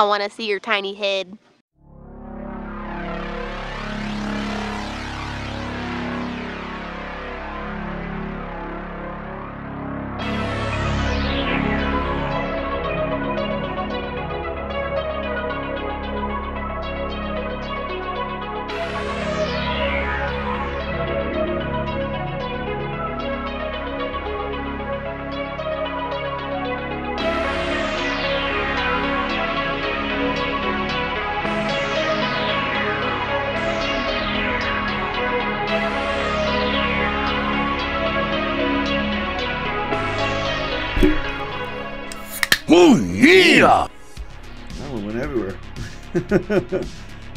I want to see your tiny head.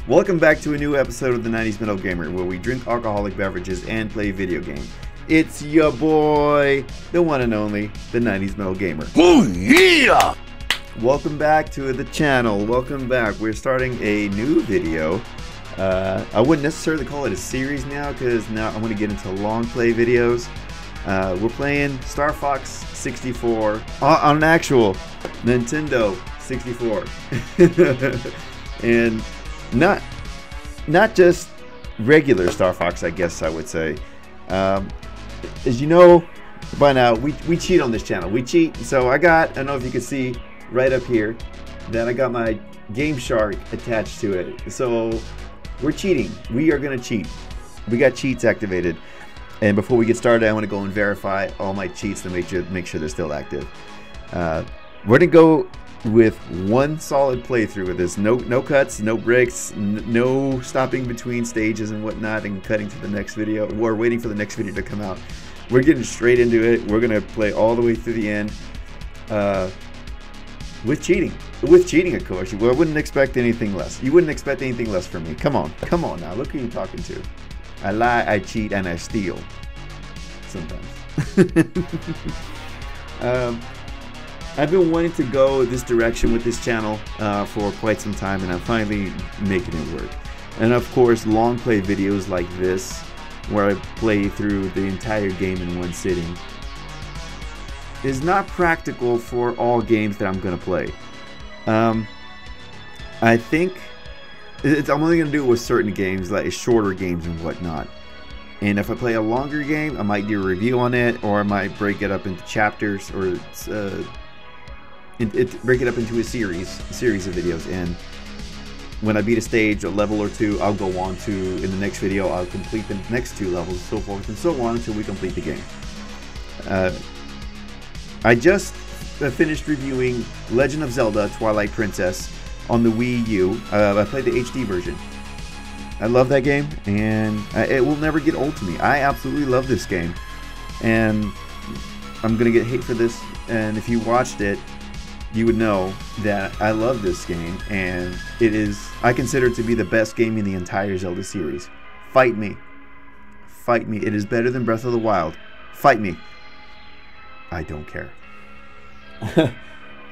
Welcome back to a new episode of the 90s Metal Gamer, where we drink alcoholic beverages and play video games. It's your boy, the one and only, the 90s Metal Gamer. Oh yeah! Welcome back to the channel. Welcome back. We're starting a new video. I wouldn't necessarily call it a series now, because now I want to get into long play videos. We're playing Star Fox 64 on an actual Nintendo 64. And not just regular Star Fox, I guess I would say. As you know by now, we cheat on this channel. We cheat. So I don't know if you can see right up here, that I got my Game Shark attached to it. So we're cheating. We are going to cheat. We got cheats activated. And before we get started, I want to go and verify all my cheats to make sure they're still active. We're going to go with one solid playthrough with this, no cuts, no breaks, no stopping between stages and whatnot and cutting to the next video or waiting for the next video to come out. We're getting straight into it. We're gonna play all the way through the end with cheating, of course. Well, I wouldn't expect anything less. You wouldn't expect anything less from me. Come on now, look who you're talking to. I lie, I cheat, and I steal sometimes. I've been wanting to go this direction with this channel for quite some time, and I'm finally making it work. And of course, long play videos like this, where I play through the entire game in one sitting, is not practical for all games that I'm going to play. I think I'm only going to do it with certain games, like shorter games and whatnot. And if I play a longer game, I might do a review on it, or I might break it up into chapters, or break it up into a series of videos. And when I beat a stage, a level or two, I'll go on to, in the next video, I'll complete the next two levels, so forth and so on, until we complete the game. I just finished reviewing Legend of Zelda Twilight Princess on the Wii U. I played the HD version. I love that game, and it will never get old to me. I absolutely love this game, and I'm gonna get hate for this, and if you watched it, you would know that I love this game, and it is, I consider it to be the best game in the entire Zelda series. Fight me. Fight me. It is better than Breath of the Wild. Fight me. I don't care.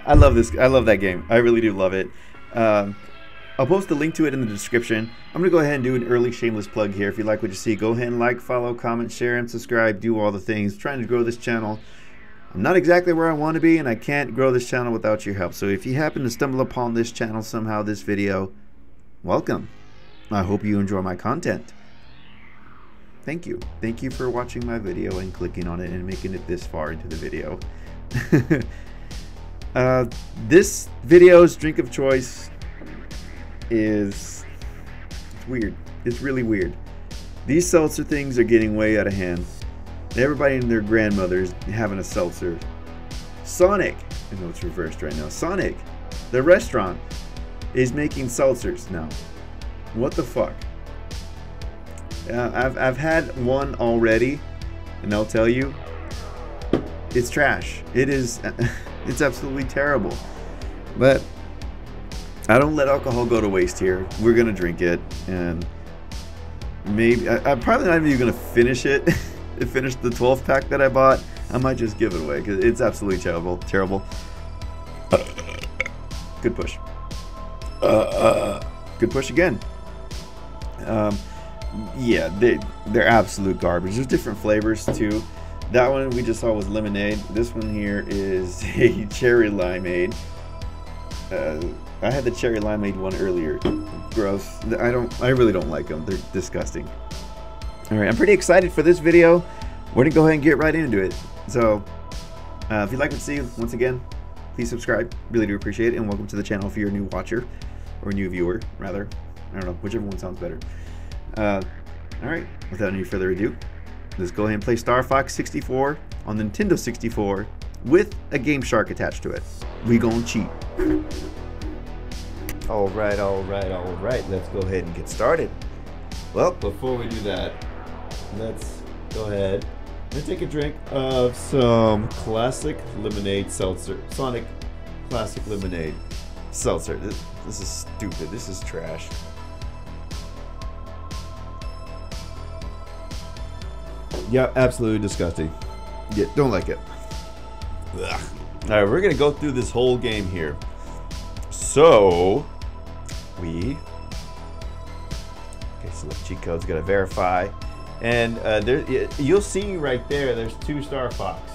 I love this. I love that game. I really do love it. I'll post a link to it in the description. I'm gonna go ahead and do an early shameless plug here. If you like what you see, go ahead and like, follow, comment, share, and subscribe. Do all the things. I'm trying to grow this channel. I'm not exactly where I want to be, and I can't grow this channel without your help. So if you happen to stumble upon this channel somehow, this video, welcome. I hope you enjoy my content. Thank you. Thank you for watching my video and clicking on it and making it this far into the video. This video's drink of choice is, it's weird. It's really weird. These seltzer things are getting way out of hand. Everybody and their grandmother's having a seltzer. Sonic, I know it's reversed right now. Sonic, the restaurant, is making seltzers now. What the fuck? I've had one already, and I'll tell you, it's trash. It is, it's absolutely terrible. But I don't let alcohol go to waste here. We're gonna drink it, and maybe I'm probably not even gonna finish it. Finish the 12 pack that I bought. I might just give it away because it's absolutely terrible. Terrible. Good push. Good push again. Yeah, they're absolute garbage. There's different flavors too. That one we just saw was lemonade. This one here is a cherry limeade. I had the cherry limeade one earlier. Gross. I really don't like them. They're disgusting. Alright, I'm pretty excited for this video. We're going to go ahead and get right into it. So, if you'd like to see, once again, please subscribe. Really do appreciate it. And welcome to the channel if you're a new watcher. Or new viewer, rather. I don't know, whichever one sounds better. Alright, without any further ado, let's go ahead and play Star Fox 64 on Nintendo 64 with a Game Shark attached to it. We gon' cheat. Alright, alright, alright. Let's go ahead and get started. Well, before we do that, let's go ahead and take a drink of some classic lemonade seltzer. Sonic classic lemonade seltzer. This is stupid. This is trash. Yeah, absolutely disgusting. Yeah, don't like it. Ugh. All right, we're gonna go through this whole game here. So select cheat codes. Gotta verify, and you'll see right there. There's two Star Fox,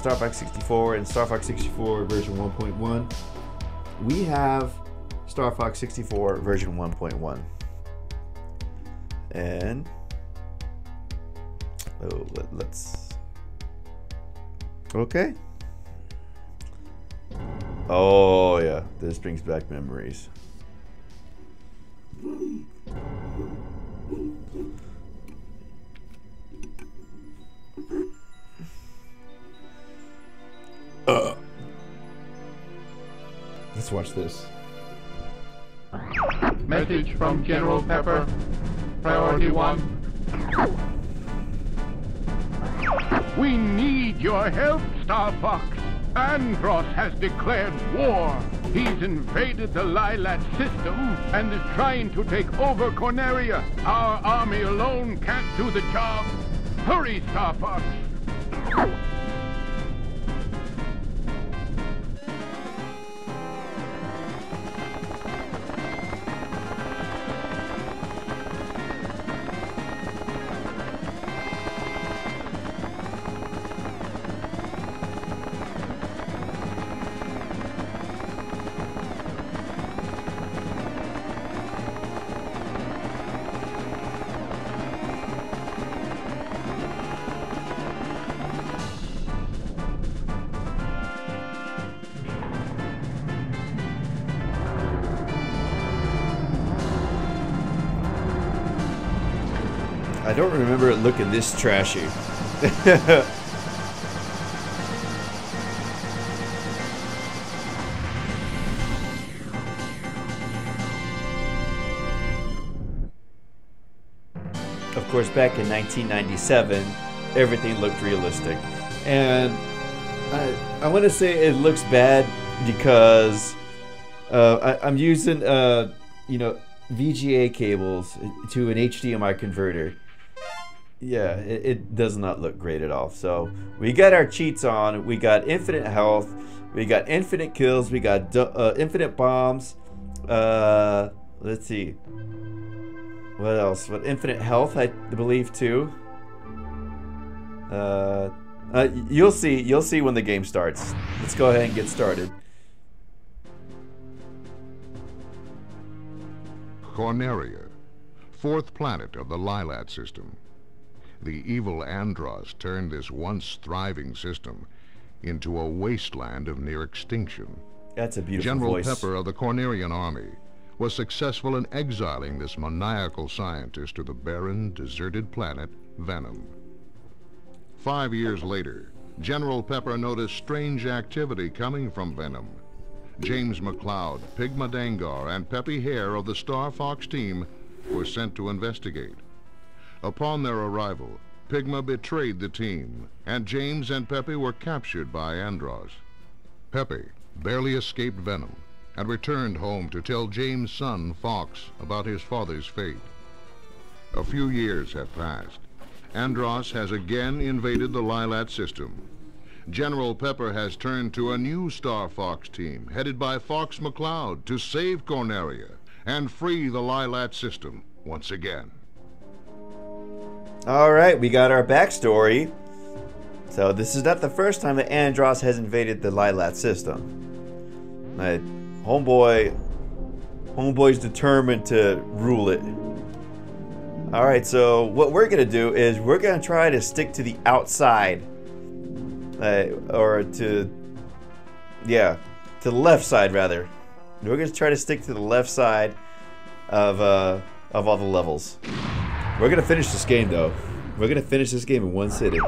Star Fox 64 and Star Fox 64 version 1.1. We have Star Fox 64 version 1.1. And let's okay. Oh yeah, this brings back memories. Let's watch this. Message from General Pepper. Priority 1. We need your help, Star Fox. Andross has declared war. He's invaded the Lylat system and is trying to take over Corneria. Our army alone can't do the job. Hurry, Star Fox. I don't remember it looking this trashy. Of course, back in 1997, everything looked realistic. And I want to say it looks bad because I'm using, you know, VGA cables to an HDMI converter. Yeah, it does not look great at all. So we got our cheats on. We got infinite health. We got infinite kills. We got infinite bombs. Let's see. What else? What infinite health? I believe too. You'll see. You'll see when the game starts. Let's go ahead and get started. Corneria, fourth planet of the Lylat system. The evil Andross turned this once thriving system into a wasteland of near extinction. That's a beautiful General voice. Pepper of the Cornerian army was successful in exiling this maniacal scientist to the barren, deserted planet Venom. 5 years later, General Pepper noticed strange activity coming from Venom. James McCloud, Pigma Dengar, and Peppy Hare of the Star Fox team were sent to investigate. Upon their arrival, Pigma betrayed the team, and James and Peppy were captured by Andross. Peppy barely escaped Venom and returned home to tell James' son, Fox, about his father's fate. A few years have passed. Andross has again invaded the Lylat system. General Pepper has turned to a new Star Fox team, headed by Fox McCloud, to save Corneria and free the Lylat system once again. All right, we got our backstory. So this is not the first time that Andross has invaded the Lylat system. I Homeboy's determined to rule it. Alright, so what we're gonna do is we're gonna try to stick to the outside. To the left side, rather. We're gonna try to stick to the left side of all the levels. We're gonna finish this game, though. We're gonna finish this game in one sitting.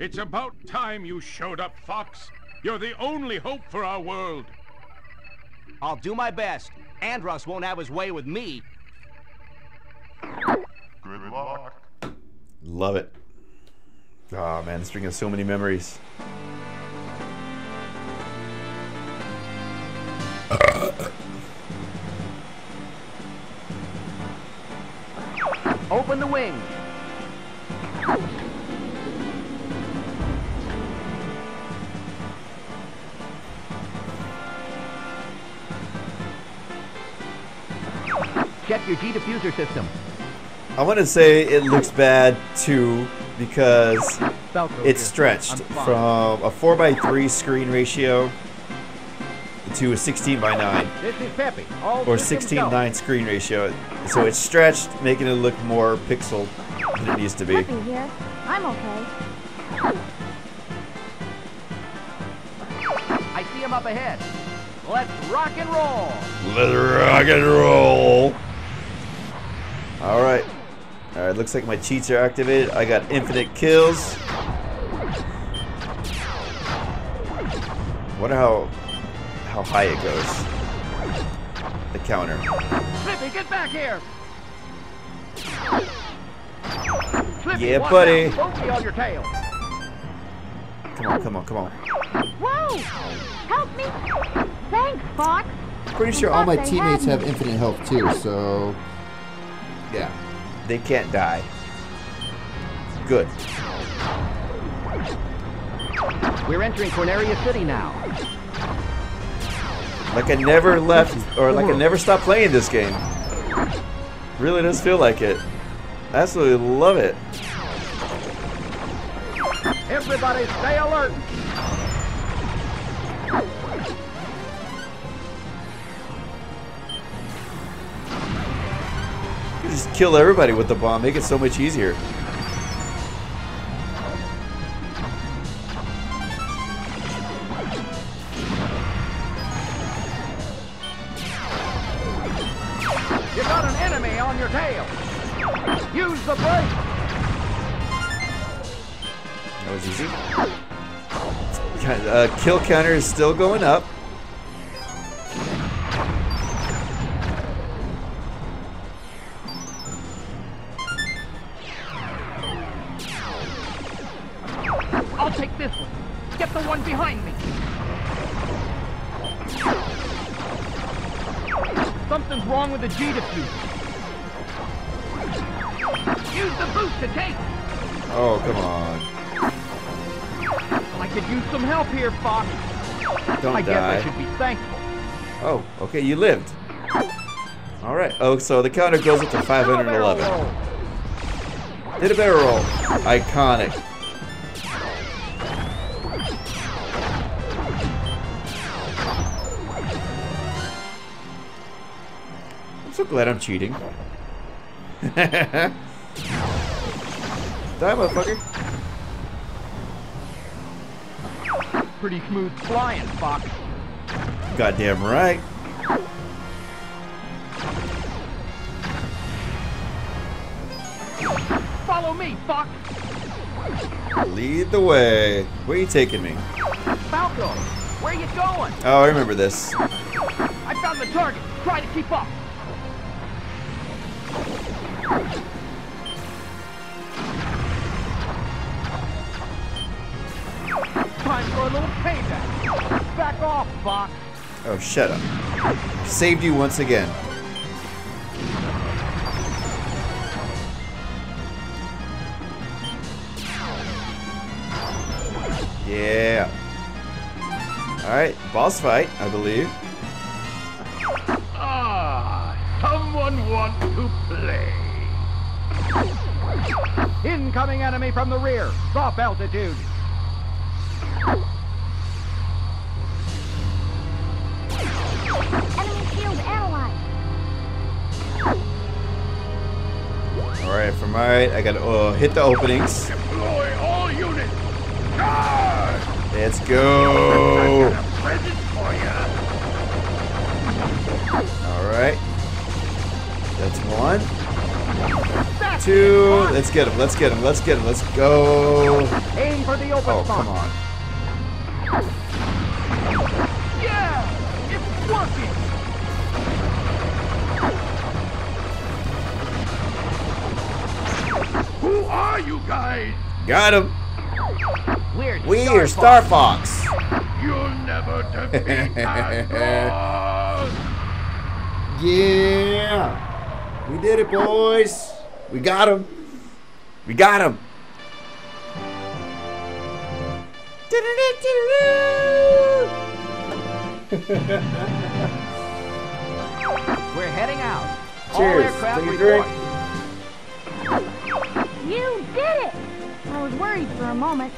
It's about time you showed up, Fox. You're the only hope for our world. I'll do my best. Andross won't have his way with me. Good luck. Love it. Oh man, this brings so many memories. Open the wing. Check your G diffuser system. I want to say it looks bad too because it's stretched from a 4:3 screen ratio to a 16:9 or 16:9 screen ratio. So it's stretched, making it look more pixel than it needs to be. Peppy here. I'm okay. I see him up ahead. Let's rock and roll. Let's rock and roll. Alright. Alright, looks like my cheats are activated. I got infinite kills. Wonder how high it goes. The counter. Slippy, get back here! Slippy, yeah, buddy! Don't be on your tail. Come on, come on, come on. Whoa! Help me! Thanks, Fox! I'm pretty sure all my teammates have infinite health too, so... Yeah, they can't die. Good. We're entering Corneria City now. Like I never left, or like I never stopped playing this game. Really does feel like it. Absolutely love it. Everybody stay alert. Just kill everybody with the bomb, make it so much easier. You got an enemy on your tail. Use the brake. That was easy. Kill counter is still going up. The G diffuser. Use the boost to take. Oh, come on. I could use some help here, Fox. Don't I die. Guess I should be thankful. Oh, okay, you lived. All right. Oh, so the counter goes up to 511. Hit a barrel roll. Iconic. I'm so glad I'm cheating. Die, motherfucker. Pretty smooth flying, Fox. Goddamn right. Follow me, Fox. Lead the way. Where are you taking me? Falco, where are you going? Oh, I remember this. I found the target. Try to keep up. Time for a little payback. Back off, Fox. Oh, shut up. Saved you once again. Yeah. All right, boss fight, I believe. Ah, someone wants to play. Incoming enemy from the rear. Drop altitude. Alright, I gotta hit the openings. Deploy all units. Let's go. Alright. That's one. Two. Let's get him. Let's get him. Let's get him. Let's go. Aim for the open. Oh, come on. Who are you guys? Got him. We're Star Fox. You'll never defeat Andross. Yeah, we did it, boys. We got him. We got him. We're heading out. Cheers. Take a drink. You did it! I was worried for a moment.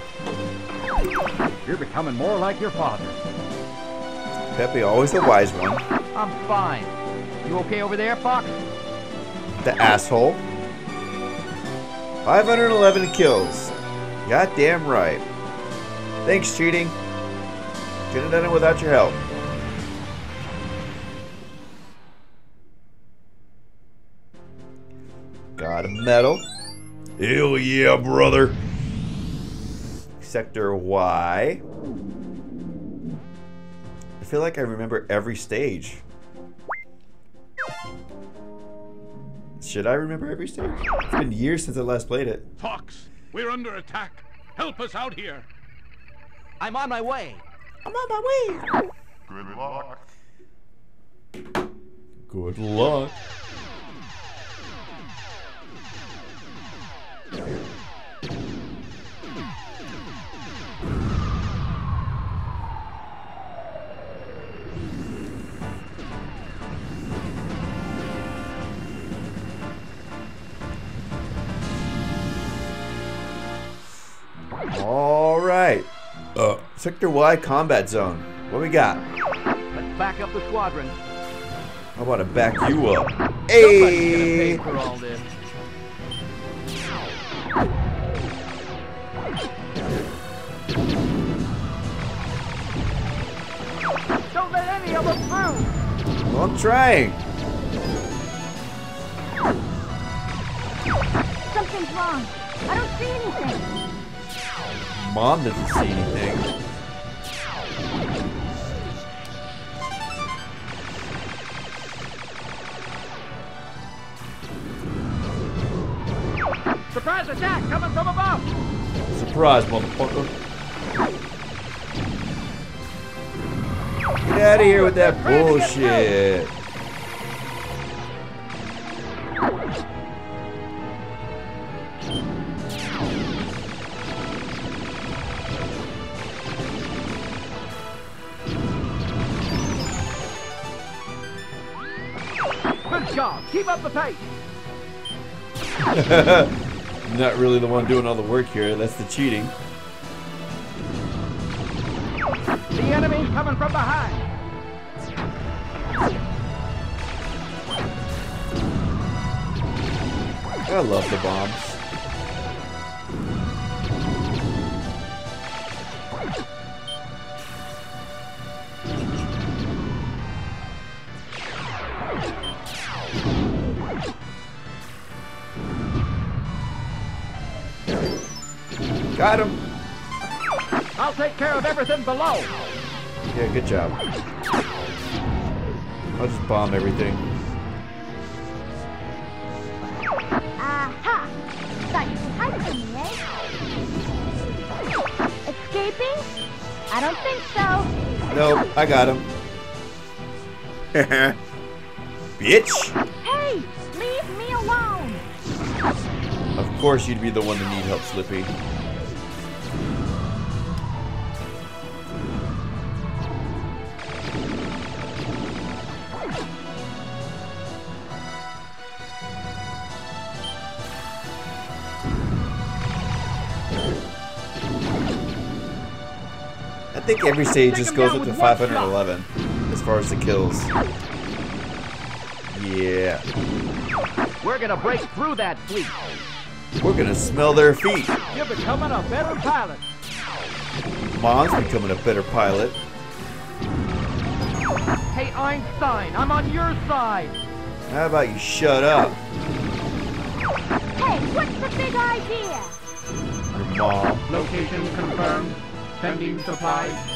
You're becoming more like your father. Peppy, always the wise one. I'm fine. You okay over there, Fox? The asshole. 511 kills. Goddamn right. Thanks, cheating. Could have done it without your help. Got a medal. Hell yeah, brother. Sector Y. I feel like I remember every stage. Should I remember every stage? It's been years since I last played it. Fox, we're under attack. Help us out here. I'm on my way. I'm on my way. Good luck. Good luck. All right. Sector Y combat zone. What we got? Let's back up the squadron. I want to back you up. Hey. Somebody's gonna pay for all this. Don't let any of them through. Well, I'm trying. Something's wrong. I don't see anything. Mom doesn't see anything. Surprise attack coming from above! Surprise, motherfucker. Get out of here with that bullshit. Good job. Keep up the pace. Not really the one doing all the work here. That's the cheating. The enemy's coming from behind. I love the bombs. Got him. I'll take care of everything below. Yeah, good job. I'll just bomb everything. Aha! Thought you could hide from me, eh? Escaping? I don't think so. Nope, I got him. Bitch! Hey! Leave me alone! Of course you'd be the one to need help, Slippy. I think every stage just goes up to 511 as far as the kills. Yeah. We're gonna break through that fleet. We're gonna smell their feet. You're becoming a better pilot. Mom's becoming a better pilot. Hey Einstein, I'm on your side. How about you shut up? Hey, what's the big idea? Your mom. Location confirmed. Sending supplies.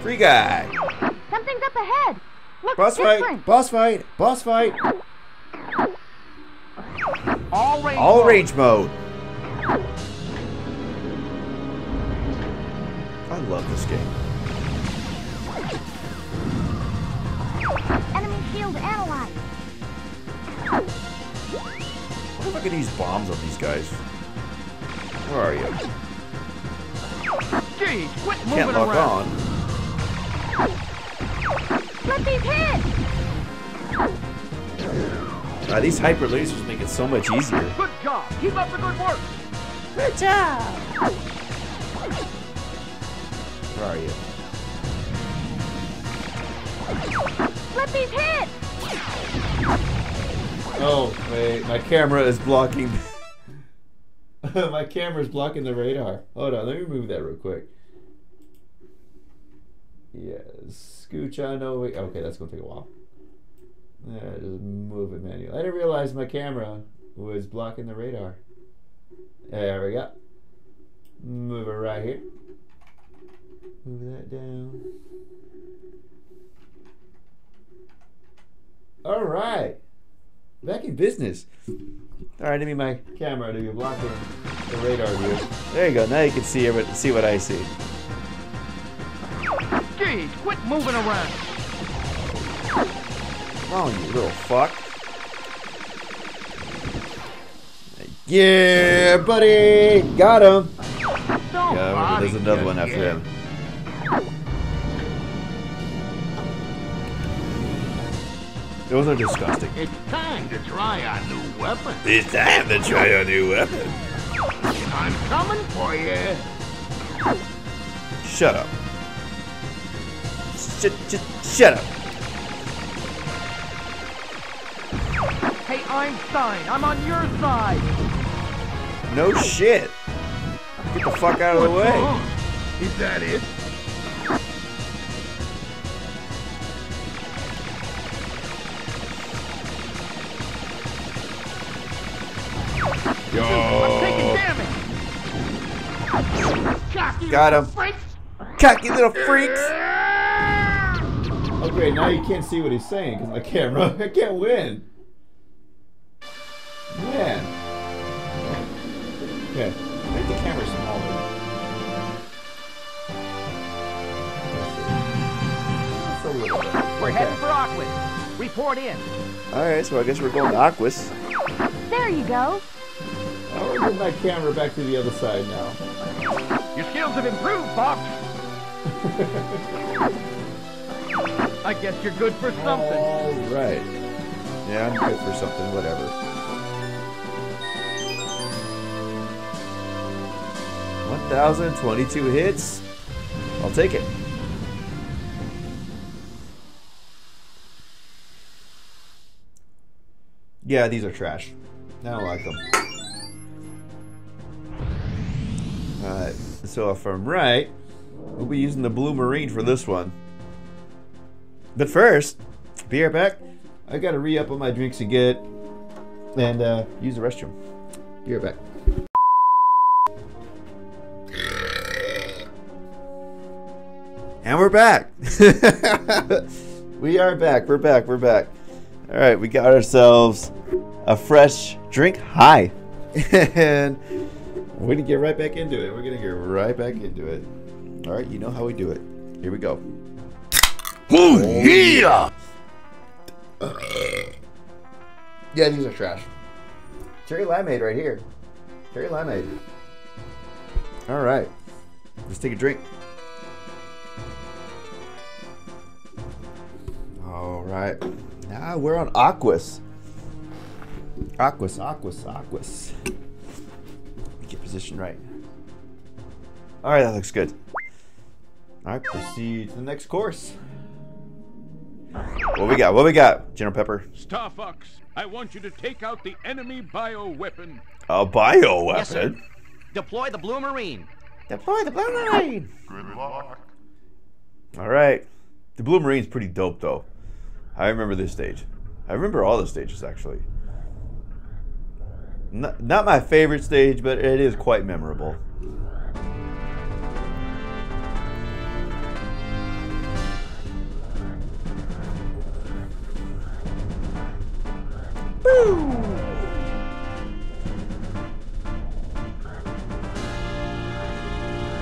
Free guy. Something's up ahead. Look, boss fight. Boss fight. Boss fight. All rage mode. I love this game. Enemy shield analyzed. What if I could use bombs on these guys? Where are you? Gee, quit moving around. Can't lock on. Let these hit. God, these hyper lasers make it so much easier. Good job. Keep up the good work. Good job. Where are you? Flippy's hit! Oh, wait. My camera is blocking. My camera's blocking the radar. Hold on. Let me move that real quick. Yeah. Scooch on over. Okay, that's going to take a while. Yeah, just move it manually. I didn't realize my camera was blocking the radar. There we go. Move it right here. Move that down. All right, back in business. All right, I need my camera to be blocking the radar view. There you go. Now you can see everybody, see what I see. Gee, quit moving around. Oh, you little fuck! Yeah, buddy, got him. Yeah, there's another one after him. Those are disgusting. It's time to try our new weapon. It's time to try our new weapon. I'm coming for you. Shut up. Shut up. Hey Einstein, I'm on your side. No shit. Get the fuck out of the way. Is that it? Yo. I'm taking damage. Cocky little freaks. Cocky little freaks. Okay, now you can't see what he's saying because my camera. I can't win. Man. Okay. Make the camera smaller. We're heading for Aquas. Report in. All right, so I guess we're going to Aquas. There you go. I'll move my camera back to the other side now. Your skills have improved, Fox. I guess you're good for something. All right. Yeah, I'm good for something, whatever. One 1,022 hits. I'll take it. Yeah, these are trash. I don't like them. So if I'm right, we'll be using the Blue Marine for this one. But first, be right back. I gotta re-up on my drinks and get and use the restroom. Be right back. And we're back. We are back. We're back. We're back. All right, we got ourselves a fresh drink high. And we're gonna get right back into it. We're gonna get right back into it. All right, you know how we do it. Here we go. Oh yeah! Yeah, these are trash. Cherry limeade right here. Cherry limeade. All right, let's take a drink. All right, now we're on Aquas. Aquas, Aquas, Aquas. Position right. All right, that looks good. All right, proceed to the next course. What we got? What we got? General Pepper. Star Fox, I want you to take out the enemy bioweapon. A bioweapon? Yes, sir. Deploy the Blue Marine. Deploy the Blue Marine. Good luck. All right. The Blue Marine's pretty dope, though. I remember this stage. I remember all the stages, actually. Not my favorite stage, but it is quite memorable. Woo!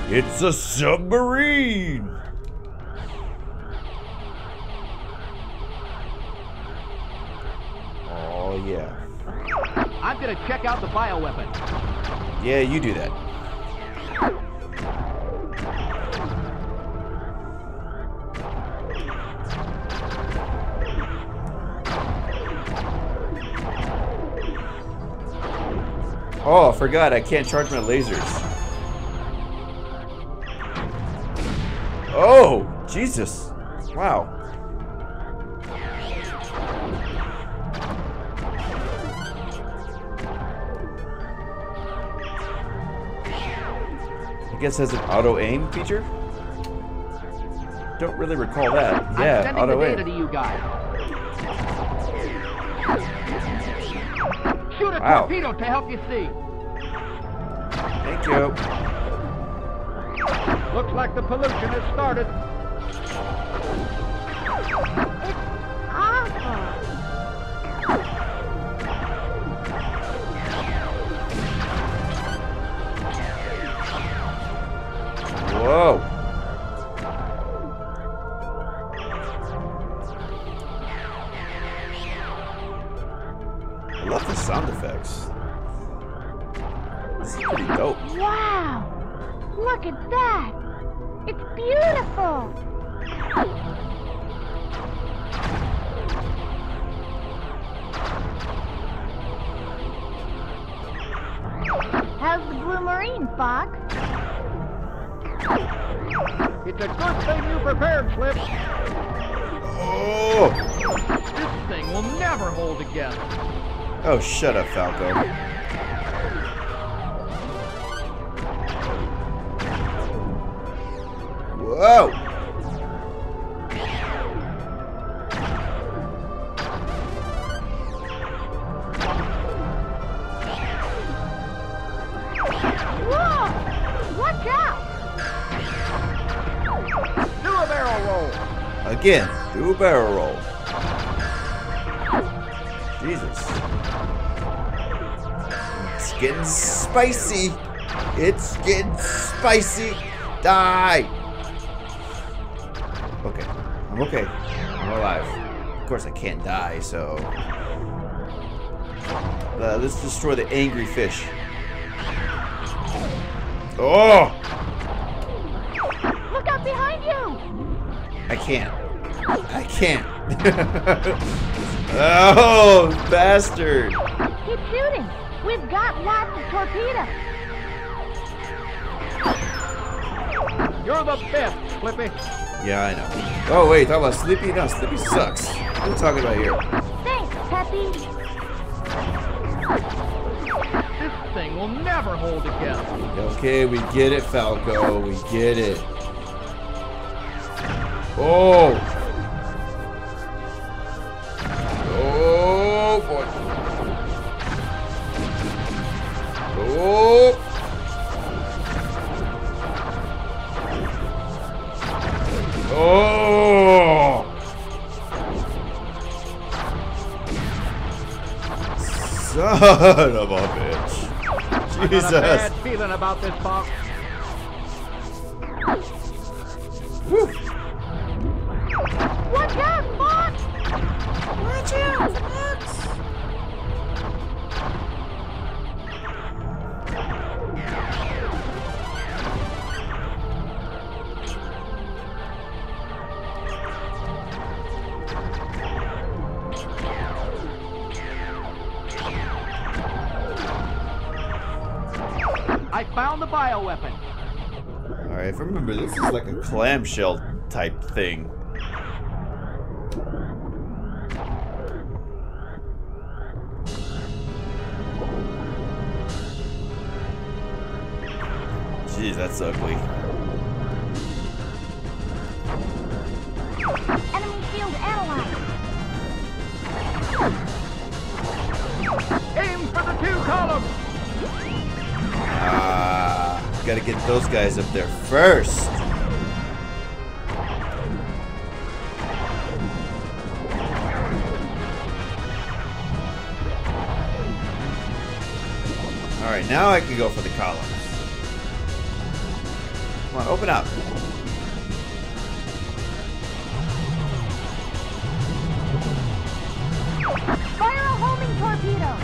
It's a submarine! Oh, yeah. I'm gonna check out the bioweapon. Yeah, you do that. Oh, I forgot, I can't charge my lasers. Oh, Jesus. Wow. I guess it has an auto-aim feature? Don't really recall that. Yeah, auto-aim. I'm sending the data to you guys. Shoot a torpedo to help you see. Thank you. Looks like the pollution has started. It's awful. Whoa. Sound effects. This is pretty dope. Wow! Look at that! It's beautiful! How's the Blue Marine, Fox? It's a good thing you prepared, Slip! Oh! This thing will never hold together! Oh, shut up, Falco. Whoa! Whoa! Watch out! Do a barrel roll! Again, do a barrel roll. Jesus. It's getting spicy. It's getting spicy. Die. Okay. I'm okay. I'm alive. Of course I can't die, so... let's destroy the angry fish. Oh! Look out behind you! I can't. I can't. Oh, bastard. Keep shooting. We've got lots of torpedoes! You're the best, Slippy! Yeah, I know. Oh, wait, talking about Slippy? No, Slippy sucks. What are we talking about here? Thanks, Peppy! This thing will never hold together. Okay, we get it, Falco. We get it. Oh! Oh, boy. Oh! Oh! Son of a bitch! Jesus! I got a bad feeling about this box. Woo. Watch out, Fox! Watch out, Fox! I found the bioweapon. Alright, if I remember, this is like a clamshell type thing. Jeez, that's ugly. Enemy field analyzed. Aim for the 2 columns. Ah, gotta get those guys up there first. Alright, now I can go for the columns. Come on, open up. Fire a homing torpedo!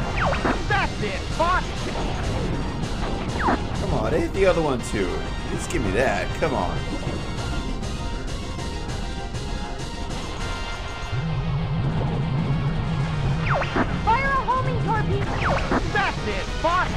That's it, boss! Come on, hit the other one too. Just give me that, come on. Fire a homing torpedo! That's it, boss!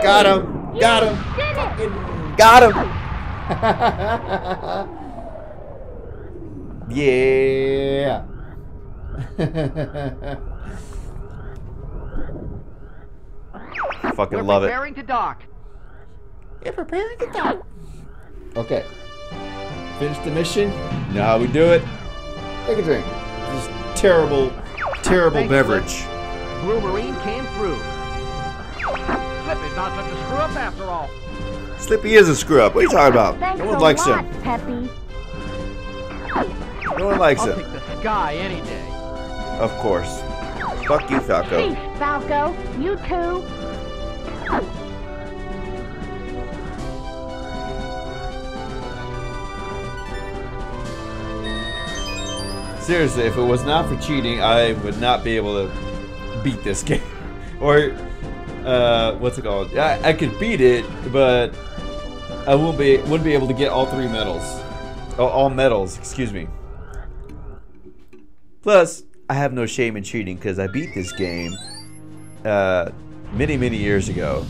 Got him! Yeah! Fucking love it. Preparing to dock. Yeah, preparing to dock. Okay. Finish the mission. You know how we do it. Take a drink. This terrible, terrible beverage. Blue Marine came through. Slippy's not such a screw up after all. Slippy is a screw-up. What are you talking about? No one likes him. No one likes him. I'll pick the sky any day. Of course. Fuck you, Falco. Peace, Falco. You too. Seriously, if it was not for cheating, I would not be able to beat this game. Or... what's it called? I could beat it, but I wouldn't be able to get all 3 medals. Oh, all medals, excuse me. Plus, I have no shame in cheating because I beat this game many, many years ago.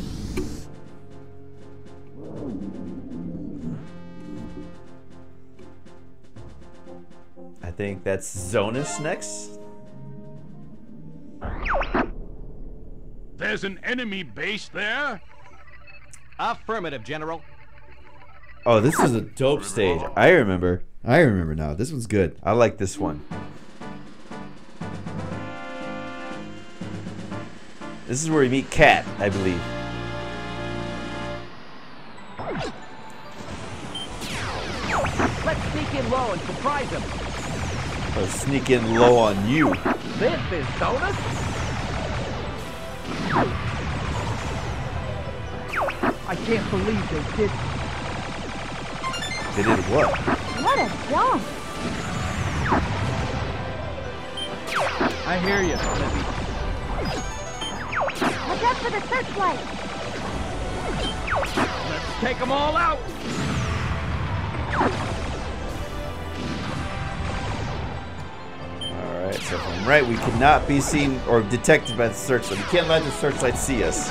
I think that's Zoness next. There's an enemy base there? Affirmative, General. Oh, this is a dope stage. I remember. I remember now. This one's good. I like this one. This is where we meet Katt, I believe. Let's sneak in low and surprise him. I'll sneak in low on you. This is Zoness? I can't believe they did. They did what? What a jump! I hear you, Slippy. Look out for the searchlight. Let's take them all out. Alright, so if I'm right, we cannot be seen or detected by the searchlight. We can't let the searchlight see us.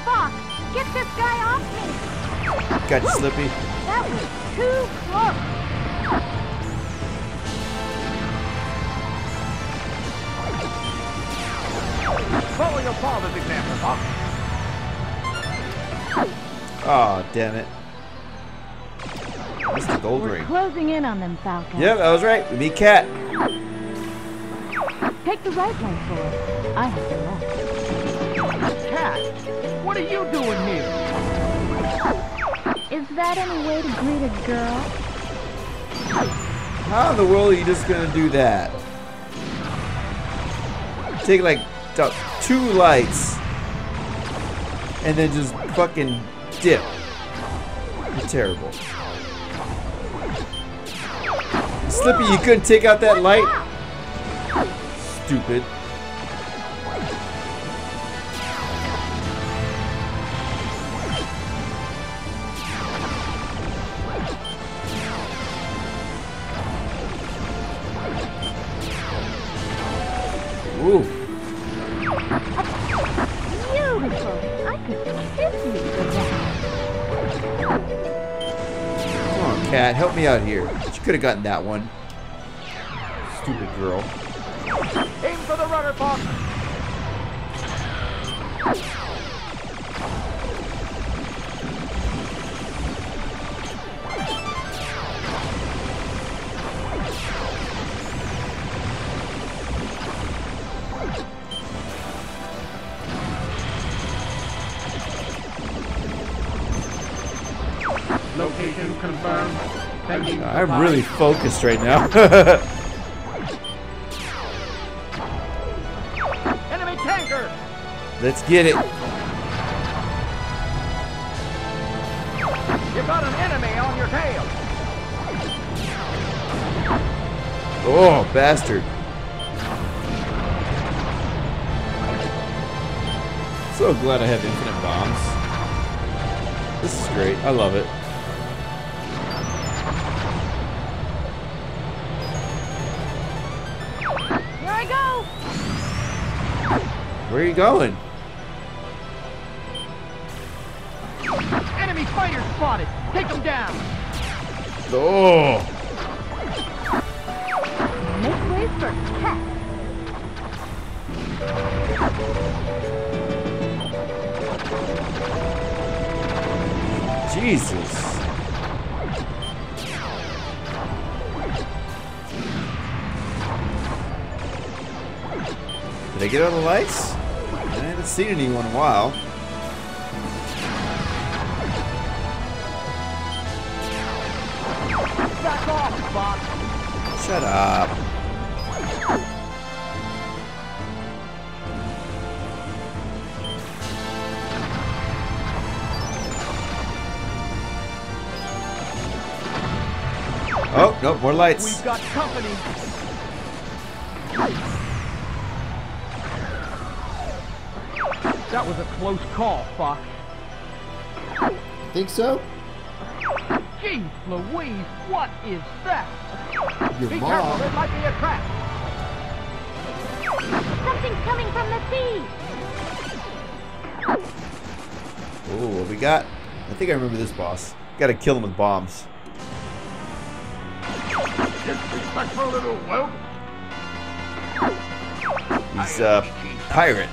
Fox, get this guy off me! Got you, Slippy. That was too close. Follow your father's example, Fox. Oh, damn it. That's the gold ring. Closing in on them, Falcon. Yep, I was right. We meet Katt. Take the right one, Ford. I have the left. Katt, what are you doing here? Is that any way to greet a girl? How in the world are you just gonna do that? Take like 2 lights and then just fucking dip. You're terrible. Slippy, you couldn't take out that light? Stupid. Ooh. Beautiful. I could hit you with that. Come on, Katt, help me out here. She could have gotten that one. Stupid girl. Aim for the runner, Fox. Location confirmed. I'm really focused right now. Enemy tanker. Let's get it. You've got an enemy on your tail. Oh, bastard. So glad I have infinite bombs. This is great. I love it. Where are you going? Enemy fighter spotted. Take them down. Oh. Make way for Katt. Jesus. Did I get out of the lights? I haven't seen anyone in a while. Back off, Fox. Shut up. Oh, no, more lights. We've got company. That was a close call, Fox. Think so? Jeez Louise, what is that? Your be mom. Careful, it might be a trap. Something's coming from the sea. Oh, what we got? I think I remember this boss. Gotta kill him with bombs. Disrespectful little whelp. He's a pirate.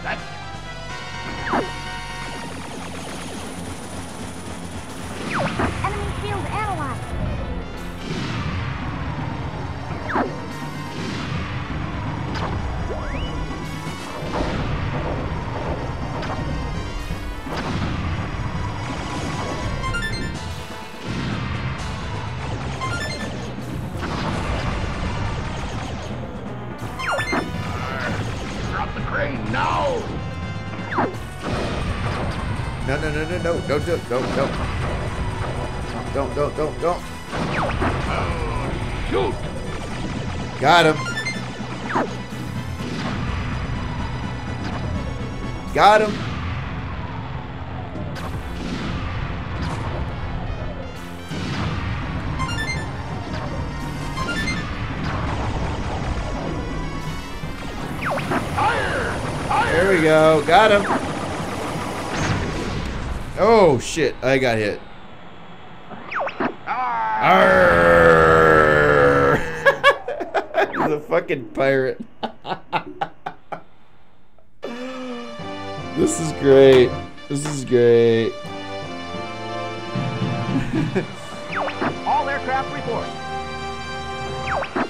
Don't. Shoot. Got him. Got him. Fire. There we go. Got him. Oh shit, I got hit. He's a fucking pirate. This is great. This is great. All aircraft report.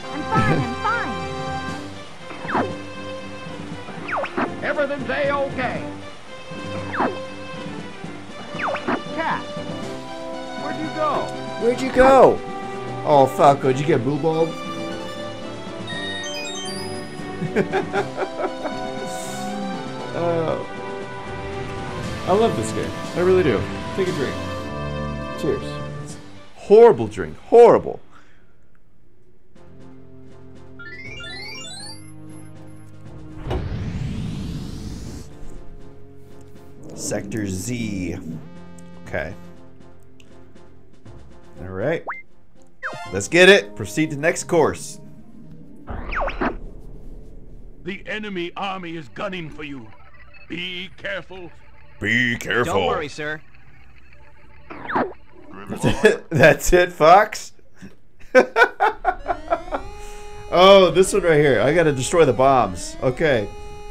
I'm fine. Everything's A-okay. Katt, where'd you go? Where'd you go? Oh, Falco, did you get blue bulb? I love this game. I really do. Take a drink. Cheers. Horrible drink. Horrible. Sector Z. Okay. Alright. Let's get it. Proceed to next course. The enemy army is gunning for you. Be careful. Be careful. Don't worry, sir. That's it, Fox. Oh, this one right here. I gotta destroy the bombs. Okay.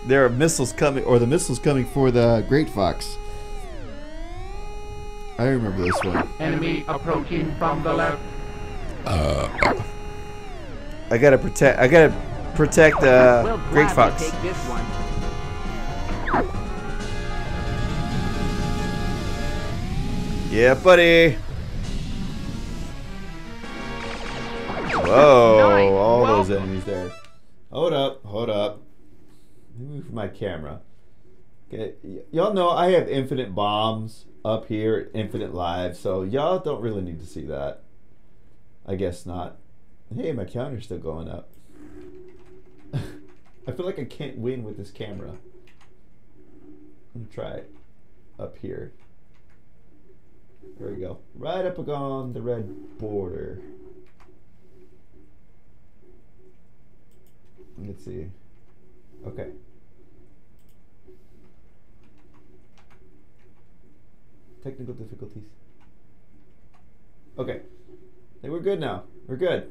There are missiles coming, or the missiles coming for the Great Fox. I remember this one. Enemy approaching from the left. I gotta protect Great Fox. Take this one. Yeah, buddy. Whoa, nice. All those enemies there. Hold up, hold up. Move my camera. Okay, y'all know I have infinite bombs up here, infinite lives, so y'all don't really need to see that. I guess not. Hey, my counter's still going up. I feel like I can't win with this camera. I'm gonna try it up here. There we go. Right up on the red border. Let's see. Okay. Technical difficulties. Okay. Hey, we're good now. We're good.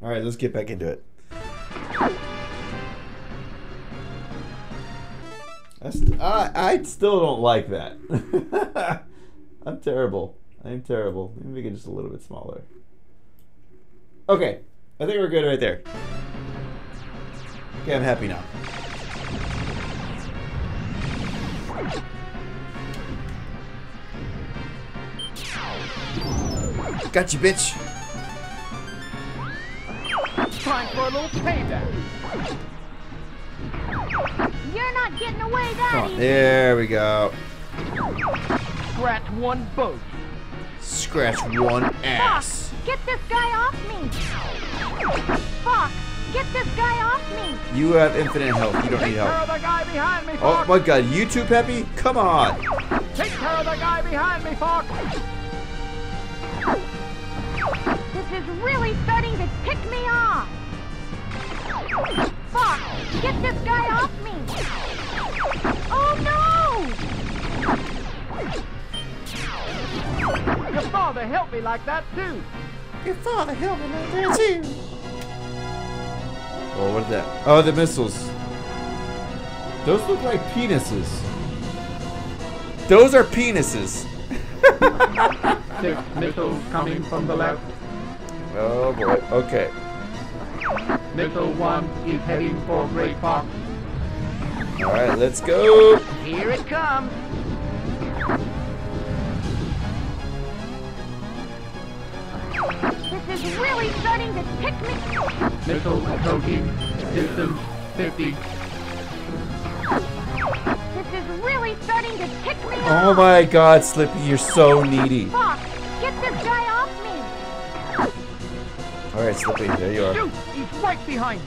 All right, let's get back into it. I still don't like that. I'm terrible. I'm terrible. Let me make it just a little bit smaller. Okay. I think we're good right there. Okay, I'm happy now. Gotcha, bitch. Time for a little payback. You're not getting away, Daddy. Oh, there we go. Scratch one boat. Scratch one ass. Fox, get this guy off me. Fox. Get this guy off me! You have infinite health. You don't need help. Take care of the guy behind me, Fox. Oh my god, you too, Peppy? Come on! Take care of the guy behind me, Fox! This is really starting to tick me off! Fox, get this guy off me! Oh no! Your father helped me like that too! Your father helped me like that too! Oh, what is that? Oh, the missiles. Those look like penises. Those are penises. 6 missiles coming from the left. Oh boy, okay. Missile 1 is heading for Great Fox. Alright, let's go. Here it comes. This is really starting to tick me. Missile approaching. Distance 50. This is really starting to tick me off. Oh my god, Slippy, you're so needy. Fox, get this guy off me. Alright, Slippy, there you are. Shoot, he's right behind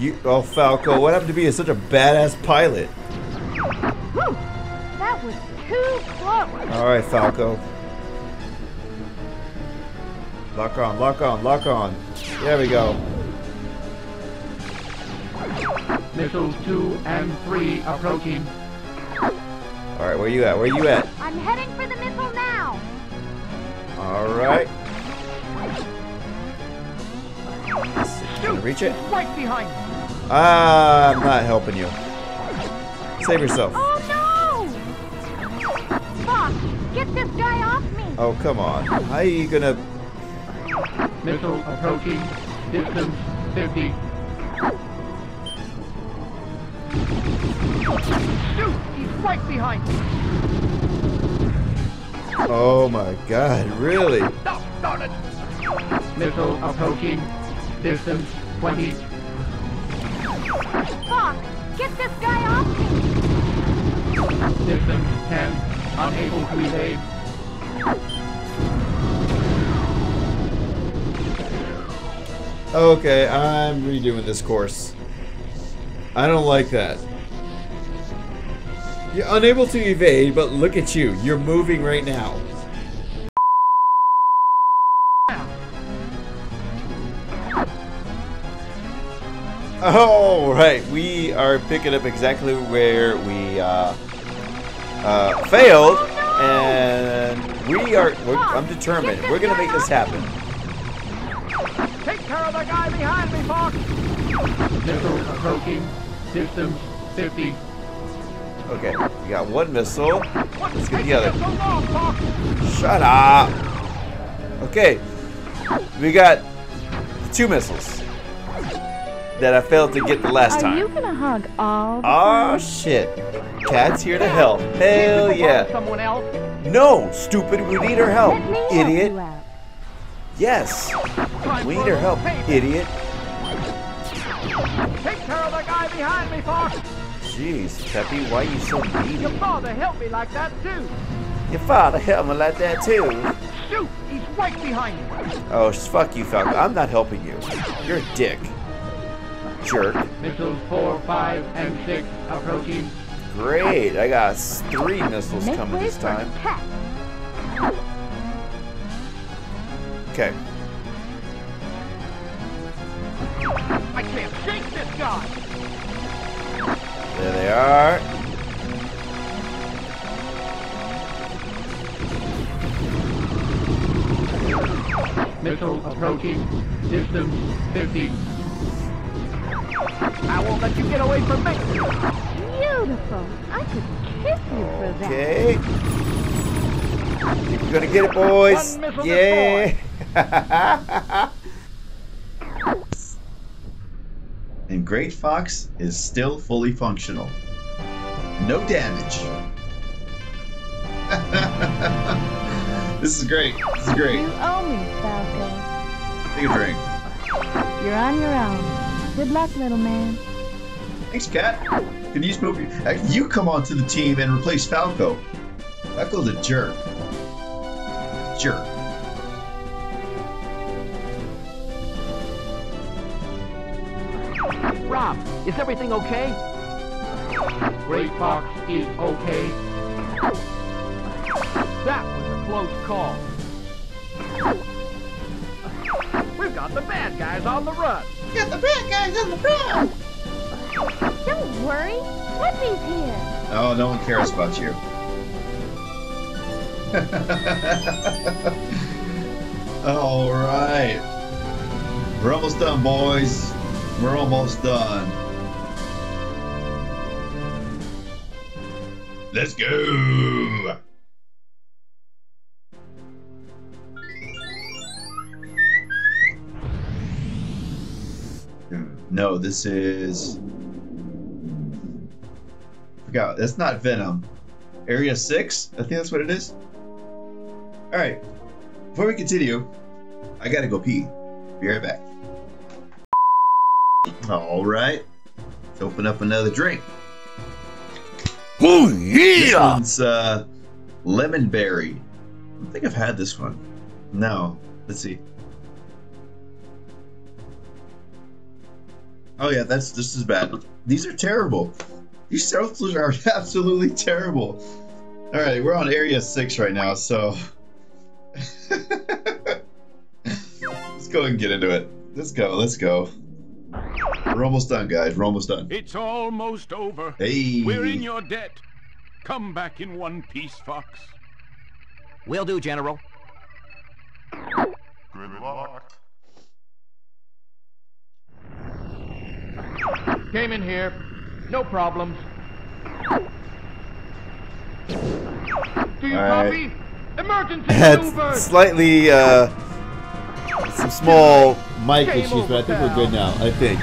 you. Oh, Falco, what happened to be such a badass pilot? Whew, that was too close. Alright, Falco. Lock on, lock on, lock on. There we go. Missiles 2 and 3 approaching. Alright, where you at? Where you at? I'm heading for the missile now. Alright. Can I reach it? Right behind. I'm not helping you. Save yourself. Oh no! Fox, get this guy off me! Oh, come on. How are you gonna... Missile approaching. Distance 50. Shoot! He's right behind you. Oh my god, really? Stop, darn it! Missile approaching. Distance 20. Fox, get this guy off me! Distance 10. Unable to evade. Okay, I'm redoing this course. I don't like that. You're unable to evade, but look at you. You're moving right now. Alright, we are picking up exactly where we failed, and I'm determined. We're gonna make this happen. Take care of the guy behind me, Fox! Missile approaching. Systems 50. Okay, we got one missile. Let's get the other. Shut up! Okay, we got 2 missiles that I failed to get the last time. Are you gonna hug all the time? Oh shit. Katt's here to help. Hell yeah. Someone else? No, stupid, we need her help, idiot. Yes. We need her help, idiot. Take care of the guy behind me, Fox! Jeez, Peppy, why are you so mean? Your father helped me like that too. Your father helped me like that too. Shoot, he's right behind you. Oh fuck you, Falco. I'm not helping you. You're a dick. Jerk. Missiles 4, 5, and 6 approaching. Great, I got 3 missiles coming this time. Okay. I can't shake this guy. There they are. Missile approaching. Distance 50. I won't let you get away from me. Beautiful. I could kiss you for that. Okay. You're gonna get it, boys. Yeah. And Great Fox is still fully functional. No damage. This is great. This is great. You owe me, Falco. Take a drink. You're on your own. Good luck, little man. Thanks, Katt. Can you move? You come onto the team and replace Falco. Falco's a jerk. Jerk. Rob, is everything okay? Great Fox is okay. That was a close call. We've got the bad guys on the run. Got the bad guys on the ground! Don't worry, Peppy's here! Oh, no one cares about you. Alright. We're almost done, boys. We're almost done. Let's go! No, this is... Forgot, that's not Venom. Area 6? I think that's what it is. Alright, before we continue, I gotta go pee. Be right back. Alright, let's open up another drink. Oh yeah! This one's lemon berry. I don't think I've had this one. No, let's see. Oh yeah, this is bad. These are terrible. These seltzers are absolutely terrible. All right, we're on area 6 right now, so let's go and get into it. Let's go. Let's go. We're almost done, guys. We're almost done. It's almost over. Hey, we're in your debt. Come back in one piece, Fox. Will do, General. Good luck. Came in here, no problems. Do you copy? Emergency maneuver! Slightly, some small mic issues, but I think we're good now. I think.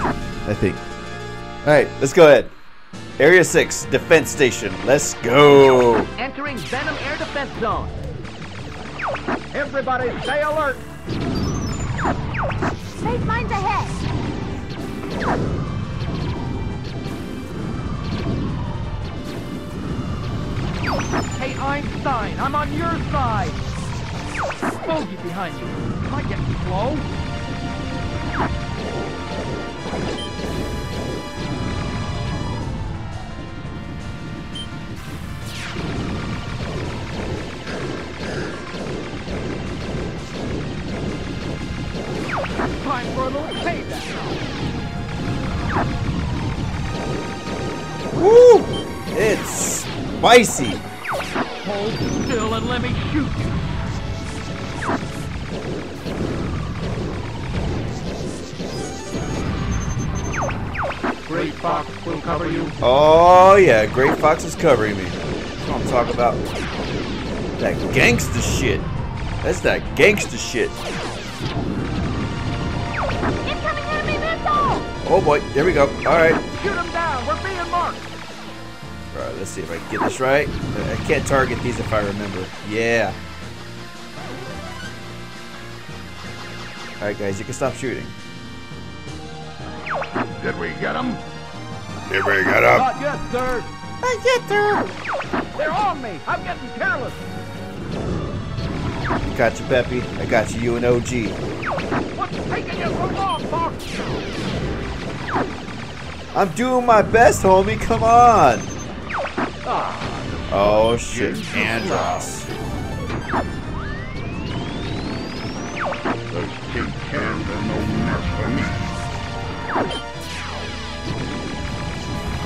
Alright, let's go ahead. Area 6, defense station. Let's go! Entering Venom air defense zone. Everybody stay alert! Safe mines ahead! Hey Einstein, I'm on your side! Bogey behind you. Am I getting slow? spicy. Hold still and let me shoot you. Great Fox will cover you. Oh yeah, Great Fox is covering me. That's what I'm talking about. That gangster shit. That's that gangster shit. Incoming enemy missile! Oh boy, there we go. Alright. Shoot him down, we're being marked. Alright, let's see if I can get this right. I can't target these if I remember. Yeah. Alright guys, you can stop shooting. Did we get him? Did we get him? Not yet, sir. Not yet, sir. They're on me. I'm getting careless. I got you, Peppy. I got you, an OG. What's taking you so long, Fox? I'm doing my best, homie. Come on. Oh, shit. Andross. Those two cans are no mess for me.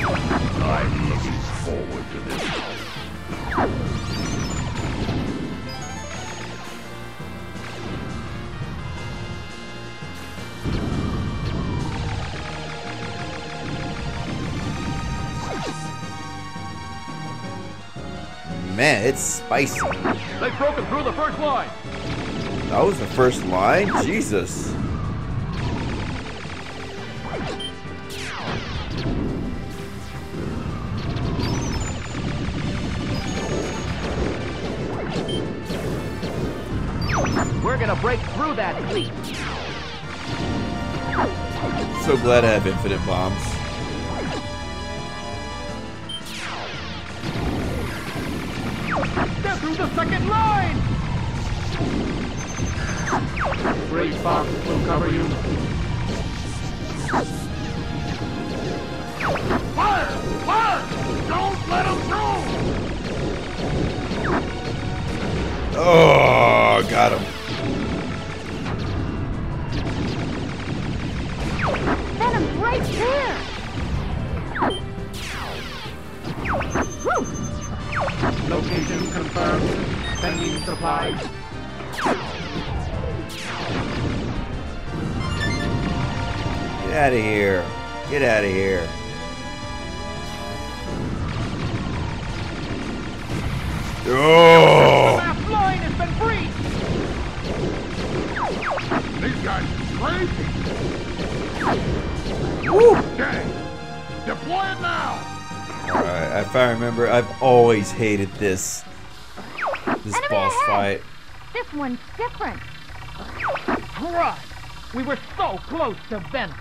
I'm looking forward to this. Man, it's spicy. They've broken through the first line. That was the first line? Jesus. Break through that fleet. So glad I have infinite bombs. They're through the second line. Great Fox will cover you. Fire! Fire! Don't let them through. Oh, got him. Right there. Woo. Location confirmed. Sending supplies. Get out of here. Get out of here. Oh. The last line has been breached. These guys are crazy. Woo! Okay. Deploy it now! Alright, if I remember, I've always hated this. This enemy boss ahead. Fight. This one's different. Crud! We were so close to Venom.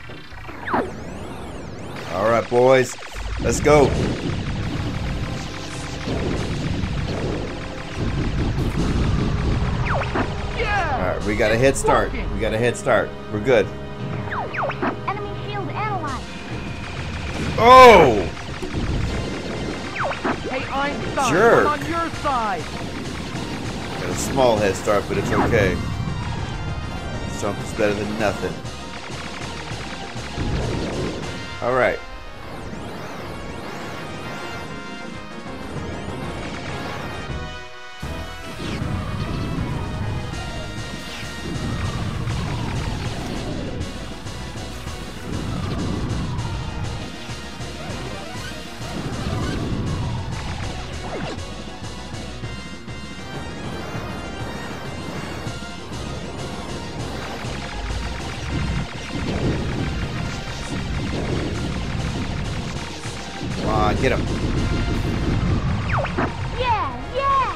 Alright, boys. Let's go. Yeah! Alright, we got a head start. We got a head start. We're good. Oh! Hey, Einstein, sure. I'm on your side. Got a small head start, but it's okay. Something's better than nothing. All right. Get him. Yeah, yeah.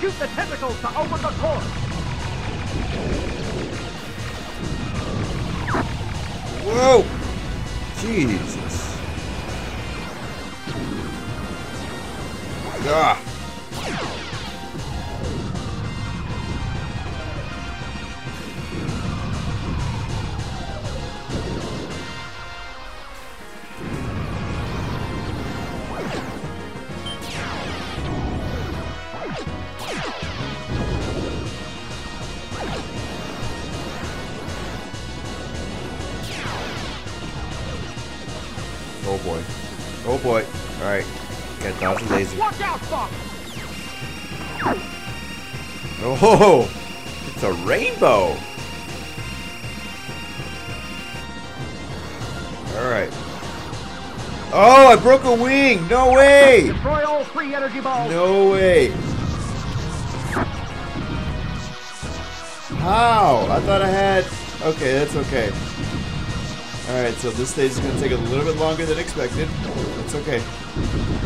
Shoot the tentacles to open the core. Whoa. Jesus. Ah. boy. Oh boy. Alright. Got 1,000 laser. Watch out, Fox! Oh ho ho! It's a rainbow! Alright. Oh, I broke a wing! No way! Destroy all three energy balls! No way! How? I thought I had... Okay, that's okay. Alright, so this stage is going to take a little bit longer than expected. It's okay.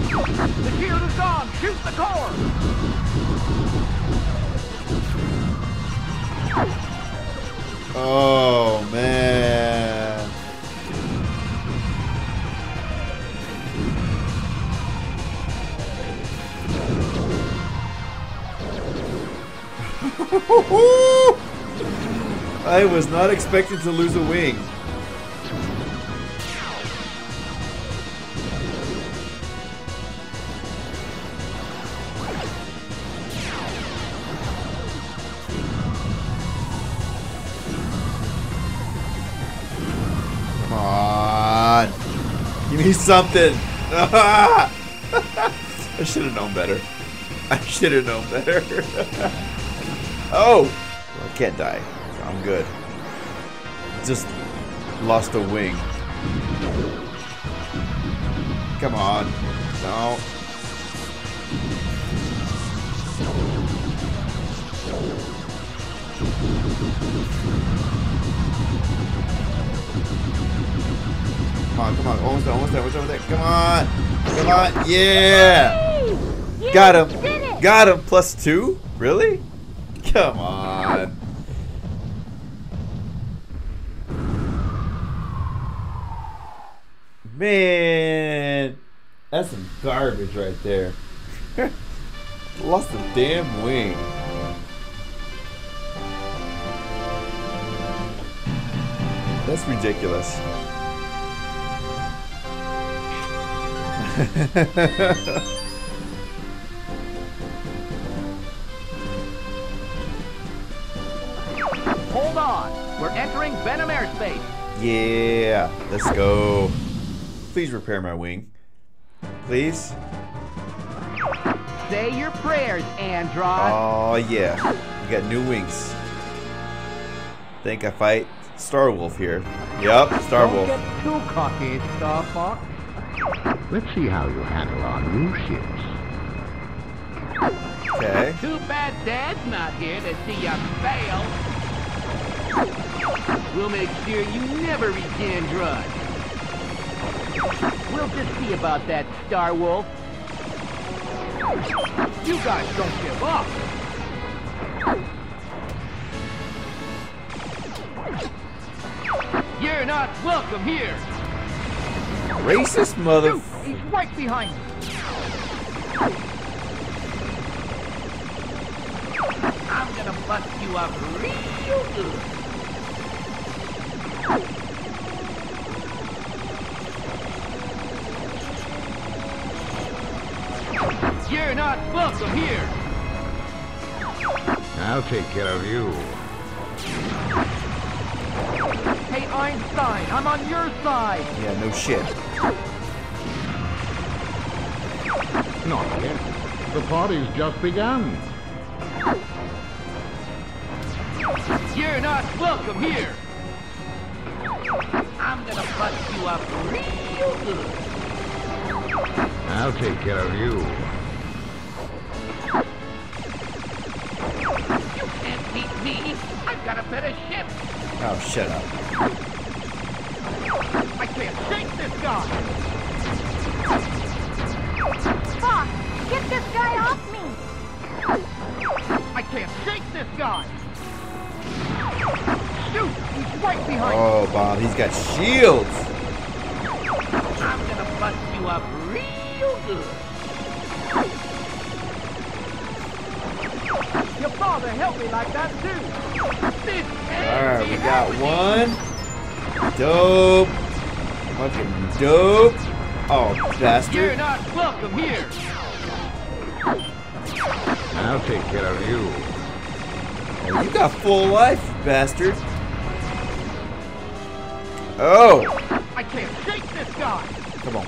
The shield is gone! Shoot the core! Oh, man. I was not expecting to lose a wing. Something. I should have known better. I should have known better. Oh, well, I can't die. I'm good. Just lost a wing. Come on. No. Come on, come on, almost there, almost there, almost there. Come on, come on, yeah! Got him, got him. +2? Really? Come on. Man, that's some garbage right there. Lost the damn wing. That's ridiculous. Hold on, we're entering Venom airspace. Yeah, let's go. Please repair my wing, please. Say your prayers, Andross. Oh yeah, we got new wings. Think I fight Star Wolf here? Yep, Star Wolf. Don't get too cocky, Star Fox. Let's see how you handle our new ships. Okay. Too bad Dad's not here to see you fail. We'll make sure you never reach Andross. We'll just see about that, Star Wolf. You guys don't give up. You're not welcome here. Racist mother. Dude, he's right behind you. I'm gonna bust you up real good. You're not welcome here. I'll take care of you. Hey Einstein, I'm on your side. Yeah, no shit. Not yet. The party's just begun. You're not welcome here. I'm gonna bust you up real good. I'll take care of you. You can't beat me. I've got a better ship. Oh, shut up. I can't shake this guy. Fox, get this guy off me! I can't shake this guy! Shoot! He's right behind me! Oh, Bob, he's got shields! I'm gonna bust you up real good! Your father helped me like that, too! Alright, we got one. Dope. Fucking dope. Oh, bastard. You're not welcome here. I'll take care of you. Oh, you got full life, bastard. Oh. I can't shake this guy. Come on.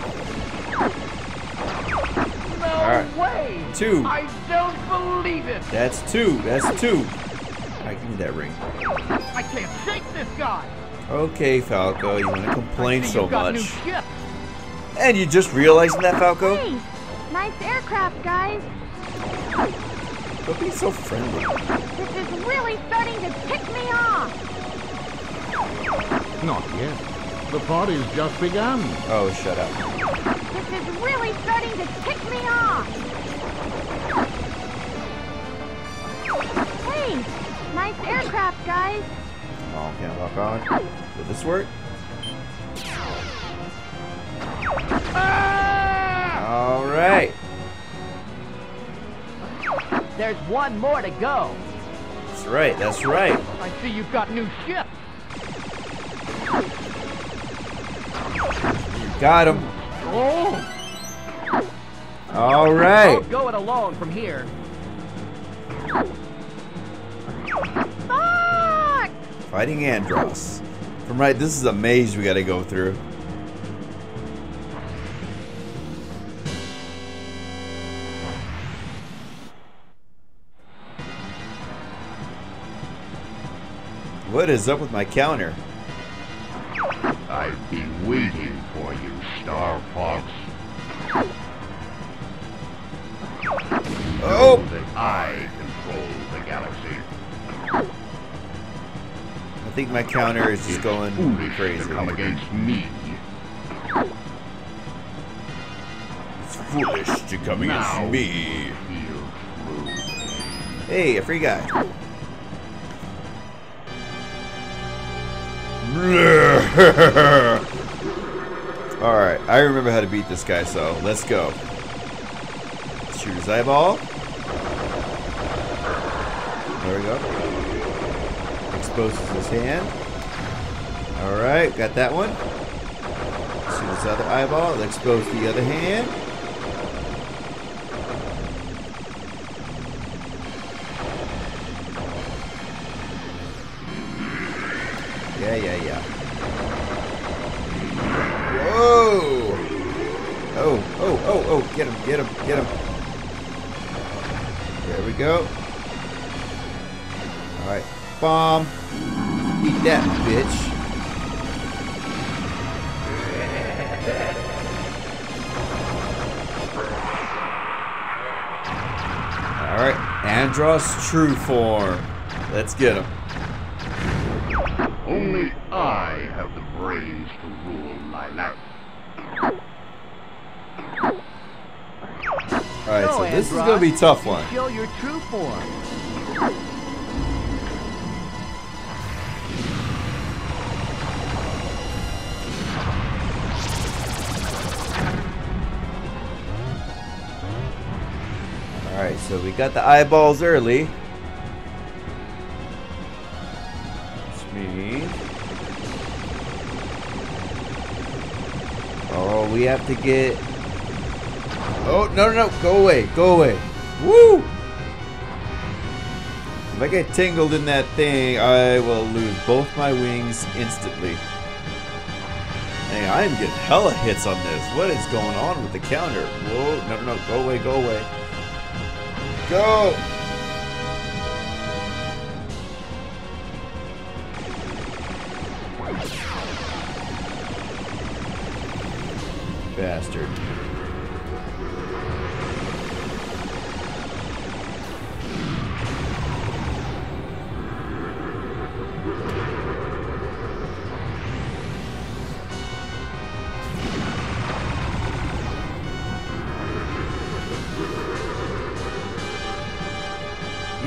No way! Two. I don't believe it. That's two. That's two. I give me that ring. I can't shake this guy. Okay, Falco, you want to complain so much? And you just realizing that, Falco? Hey, nice aircraft, guys. Don't be so friendly. This is really starting to pick me off. Not yet. The party's just begun. Oh, shut up. This is really starting to pick me off. Hey, nice aircraft, guys. Oh, can't lock on. Did this work? Ah! All right. There's one more to go. That's right. That's right. I see you've got new ships. Got him. Oh. All right. Don't go it alone from here. Fuck! Fighting Andross. From right, this is a maze we got to go through. What is up with my counter? I've been waiting for you, Star Fox. Oh! Know that I control the galaxy. I think my counter is just going crazy. Come against me. It's foolish to come against me. Hey, a free guy. Alright, I remember how to beat this guy, so let's go. Shoot his eyeball. There we go. Exposes his hand. Alright, got that one. Shoot his other eyeball. Let's expose the other hand. Yeah, yeah, yeah. Whoa! Oh, oh, oh, oh! Get him! Get him! Get him! There we go. All right, bomb! Eat that, bitch! All right, Andross true form. Let's get him. Only I have the brains to rule Lilac. Alright, so this is going to be a tough one. Show your true form. Alright, so we got the eyeballs early. We have to get... Oh, no, no, no. Go away. Go away. Woo! If I get tangled in that thing, I will lose both my wings instantly. Hey, I'm getting hella hits on this. What is going on with the counter? Whoa, no, no, no. Go away. Go away. Go! Bastard. He's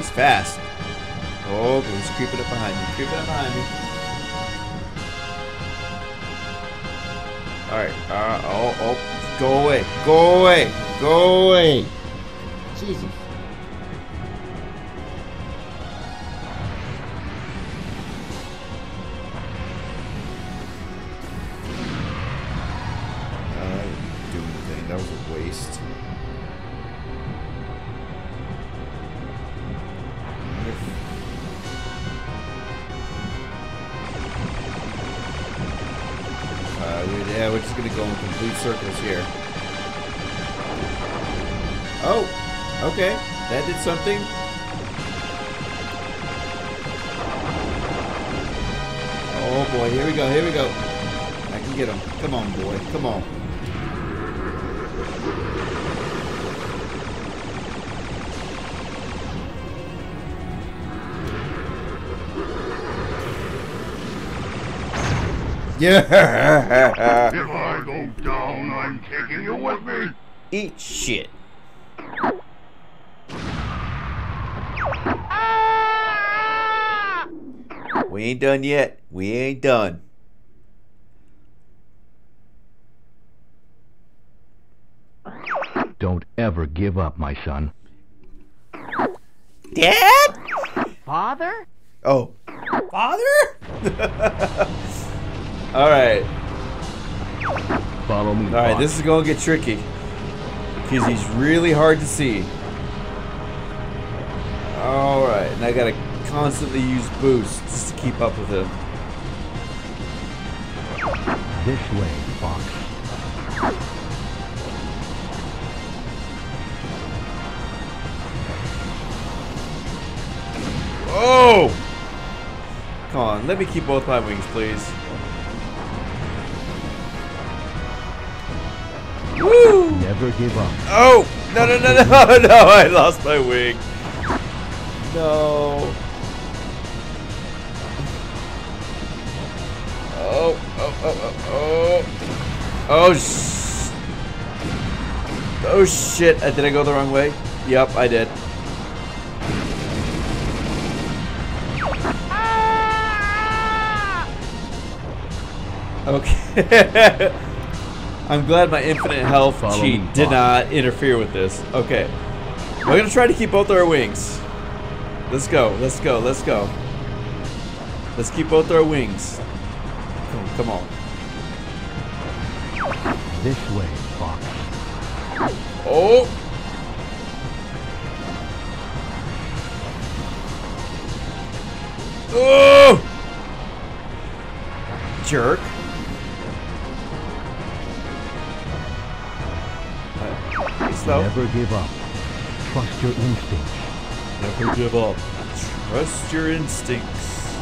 fast. Oh, but he's creeping up behind me. Creeping up behind me. Alright, oh, oh, go away, go away, go away! Jesus. I didn't do anything, that was a waste. We did. Yeah, we're just gonna go in complete circles here. Oh, okay. That did something. Oh boy, here we go, here we go. I can get him. Come on, boy, come on. Yeah! If I go down, I'm taking you with me! Eat shit. Ah! We ain't done yet. We ain't done. Don't ever give up, my son. Dad? Father? Oh. Father? Alright. Follow me. Alright, this is gonna get tricky. Because he's really hard to see. Alright, and I gotta constantly use boost just to keep up with him. This way, Fox. Oh! Come on, let me keep both my wings, please. Woo! Never give up. Oh! No, no, no, no, no! I lost my wing. No. Oh, oh, oh, oh, oh. Oh, sh. Oh, shit. Did I go the wrong way? Yep, I did. Okay. I'm glad my infinite health cheat did not interfere with this. Okay. We're gonna try to keep both our wings. Let's go, let's go, let's go. Let's keep both our wings. Oh, come on. This way, Fox. Oh! Oh! Jerk. Though. Never give up. Trust your instincts. Never give up. Trust your instincts.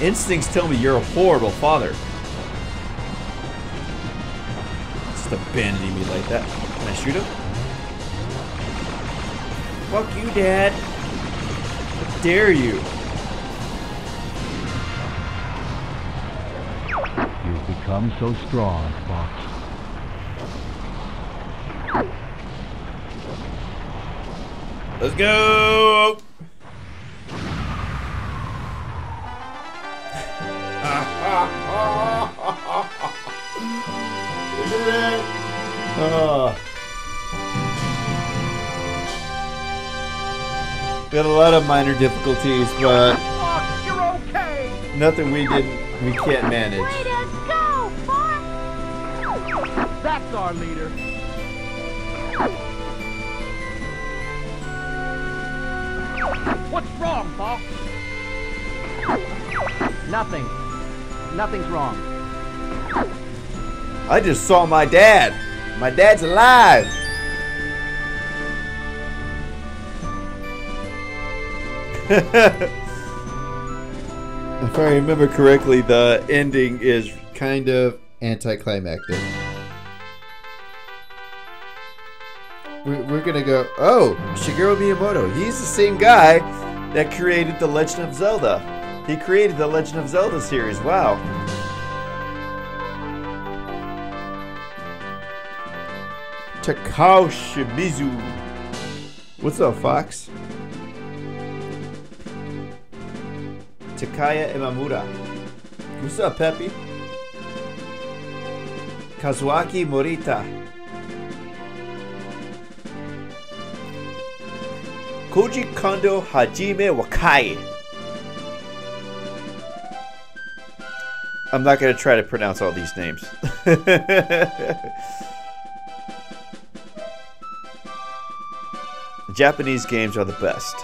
Instincts tell me you're a horrible father. Just abandoning me like that. Can I shoot him? Fuck you, Dad. How dare you? You've become so strong, Fox. Let's go! Got a lot of minor difficulties, but Fox, you're okay. Nothing we can't manage. Way to go, Fox! That's our leader. What's wrong, Fox? Nothing. Nothing's wrong. I just saw my dad. My dad's alive. If I remember correctly, the ending is kind of anticlimactic. We're gonna go, oh, Shigeru Miyamoto. He's the same guy that created the Legend of Zelda. He created the Legend of Zelda series, wow. Takao Shimizu. What's up, Fox? Takaya Imamura. What's up, Peppy? Kazuaki Morita. Koji Kondo Hajime Wakai. I'm not going to try to pronounce all these names. Japanese games are the best.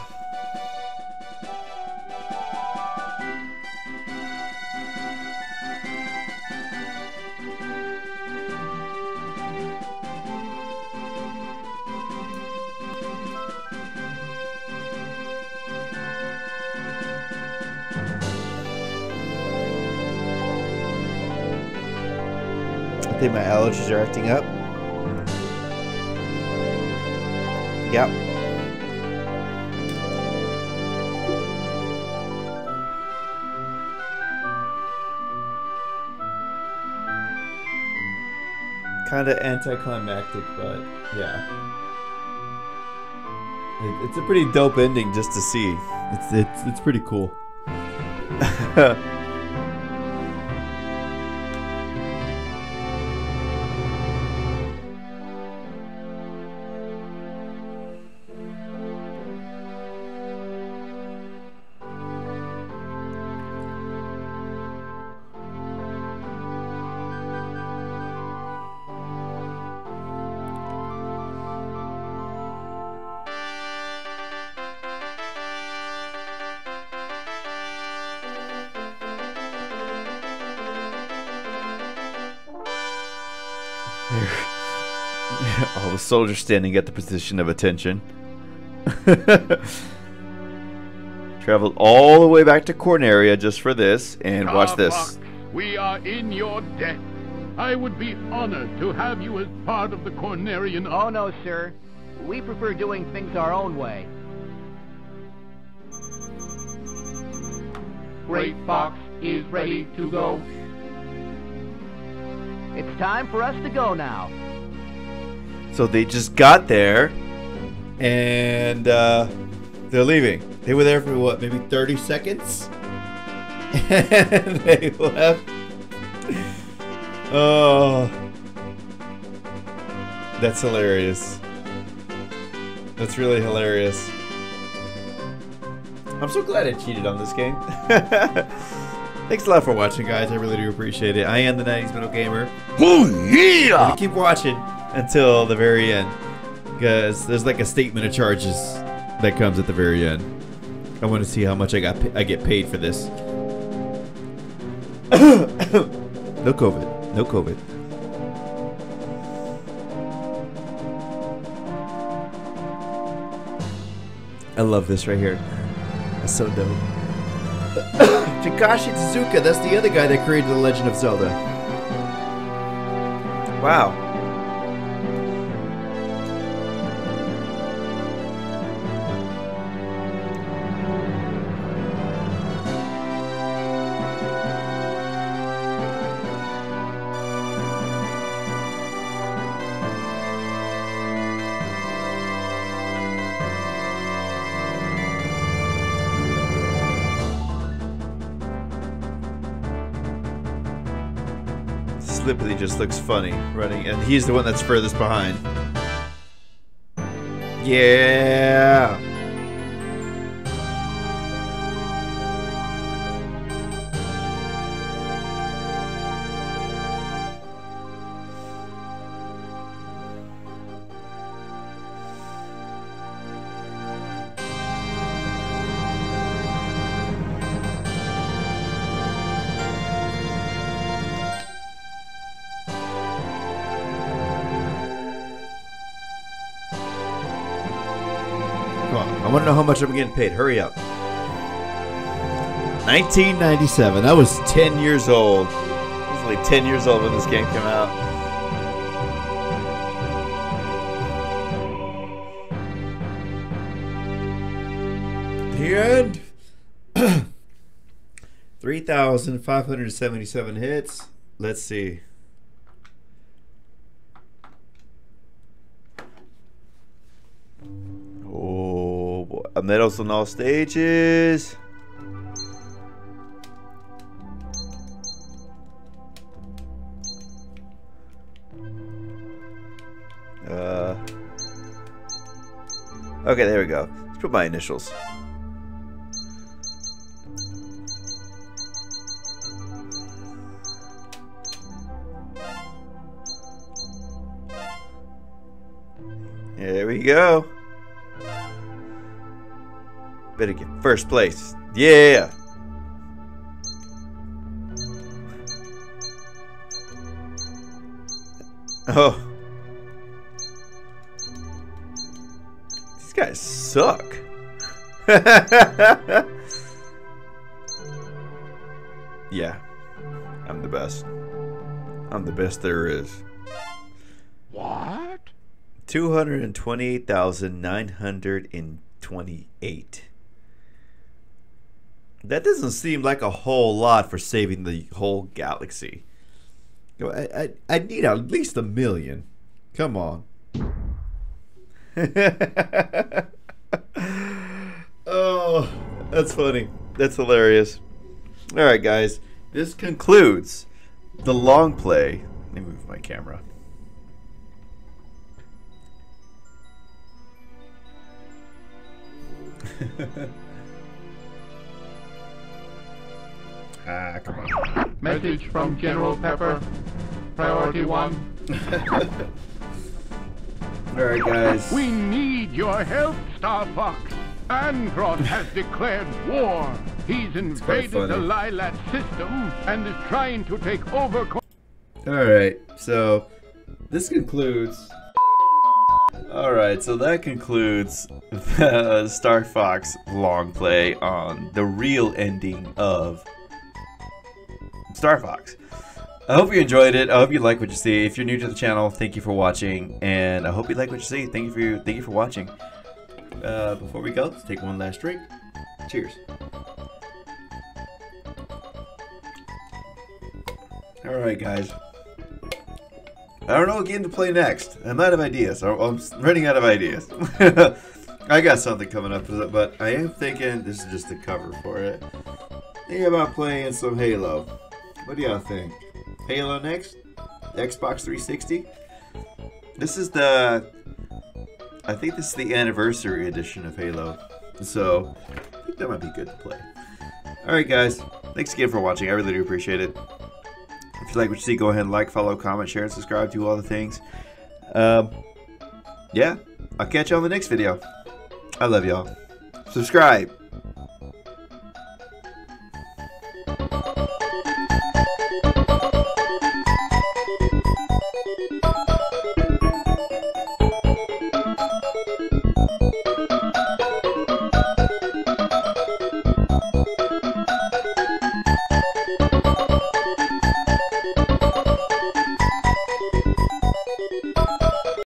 I think my allergies are acting up. Yep. Kinda anticlimactic, but yeah. It's a pretty dope ending just to see. It's pretty cool. Oh, the soldier standing at the position of attention. Traveled all the way back to Corneria just for this, and Star watch this. Fox, we are in your debt. I would be honored to have you as part of the Cornerian. Oh no, sir. We prefer doing things our own way. Great Fox is ready to go. It's time for us to go now. So they just got there, and they're leaving. They were there for what, maybe 30 seconds? And they left. Oh, that's hilarious. That's really hilarious. I'm so glad I cheated on this game. Thanks a lot for watching, guys. I really do appreciate it. I am the 90s Metal Gamer. Oh yeah! Keep watching until the very end, because there's like a statement of charges that comes at the very end. I want to see how much I get paid for this. No COVID, no COVID. I love this right here. That's so dope. Takashi Tezuka, that's the other guy that created The Legend of Zelda. Wow. Slippy just looks funny running, and he's the one that's furthest behind. Yeah. I want to know how much I'm getting paid. Hurry up. 1997. I was 10 years old. I was like 10 years old when this game came out. The end. 3,577 hits. Let's see. Medals on all stages. Okay, there we go. Let's put my initials. There we go. Better get first place. Yeah. Oh. These guys suck. Yeah. I'm the best. I'm the best there is. What? 228,928. That doesn't seem like a whole lot for saving the whole galaxy. You know, I need at least 1 million. Come on. Oh, that's funny. That's hilarious. All right, guys. This concludes the long play. Let me move my camera. Ah, come on. Message from General Pepper. Priority 1. Alright, guys. We need your help, Star Fox. Andross has declared war. He's invaded the Lylat system and is trying to take over. Alright, so this concludes. Alright, so that concludes the Star Fox long play on the real ending of Star Fox. I hope you enjoyed it. I hope you like what you see. If you're new to the channel, thank you for watching, and I hope you like what you see. Thank you for watching. Before we go, let's take one last drink. Cheers. All right, guys. I don't know what game to play next. I'm out of ideas. I'm running out of ideas. I got something coming up, but I am thinking this is just a cover for it. Thinking about playing some Halo. What do y'all think? Halo next? Xbox 360? This is the... I think this is the anniversary edition of Halo. So, I think that might be good to play. Alright, guys. Thanks again for watching. I really do appreciate it. If you like what you see, go ahead and like, follow, comment, share, and subscribe. Do all the things. Yeah. I'll catch you on the next video. I love y'all. Subscribe.